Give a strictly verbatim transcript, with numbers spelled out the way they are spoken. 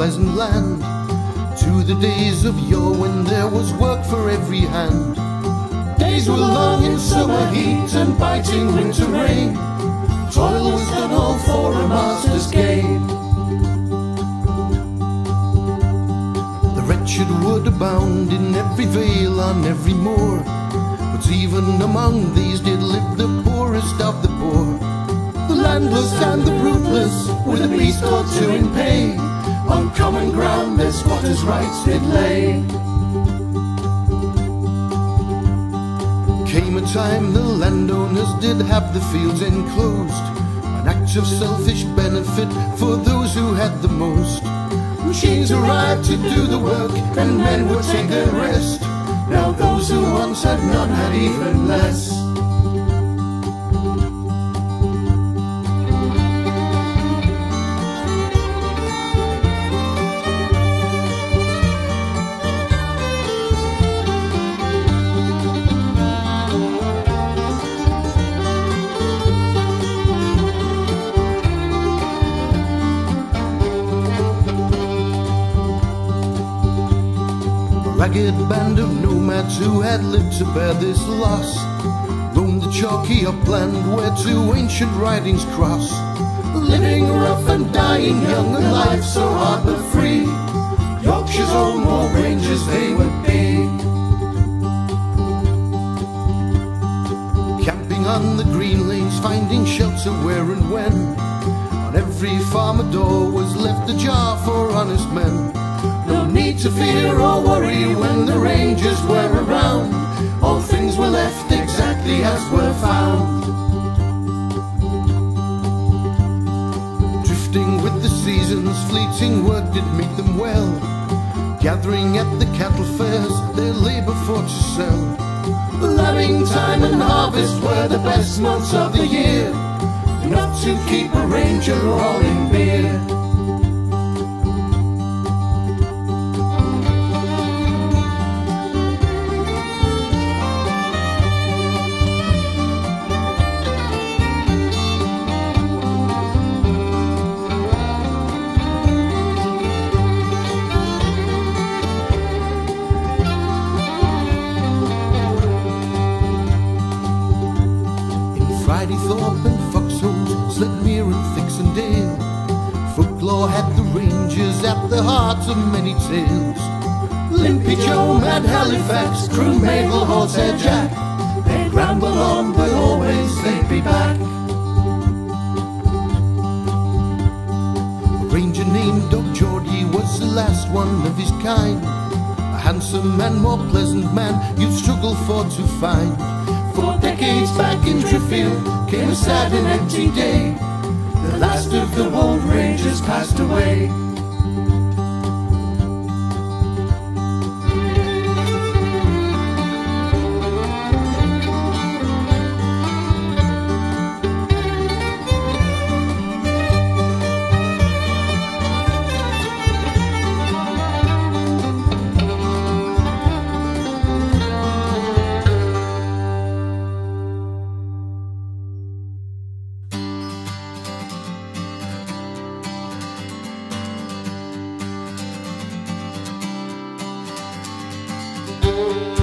Pleasant land, to the days of yore when there was work for every hand. Days were long in summer heat and biting winter rain. Toil was done all for a master's gain. The wretched wood abound in every vale, on every moor, but even among these did live the poorest of the poor. The landless and the rootless, with a beast or two in pay, on common ground their squatters' rights did lay. Came a time the landowners did have the fields enclosed, an act of selfish benefit for those who had the most. Machines arrived to do the work and men would take their rest. Now those who once had none had even less. Ragged band of nomads who had lived to bear this loss roamed the chalky upland where two ancient writings cross. Living rough and dying young, a life so hard but free, Yorkshire's own Wold Rangers they would be. Camping on the green lanes, finding shelter where and when, on every farm a door was left ajar for honest men. No need to fear or worry when the Rangers were around, all things were left exactly as were found. Drifting with the seasons, fleeting work did make them well, gathering at the cattle fairs, their labour for to sell. Loving time and harvest were the best months of the year, enough to keep a Ranger all in beer. Thorpe and Foxhulls, Slitmere and Thixendale, Footlore had the Rangers at the heart of many tales. Limpy Joe, Mad Halifax, crew Mabel, horsehair Jack, they'd ramble on but always they'd be back. A ranger named Dog Geordie was the last one of his kind, a handsome and more pleasant man you'd struggle for to find. Four decades back in Driffield came a sad and empty day, the last of the Wold Rangers passed away. Thank you.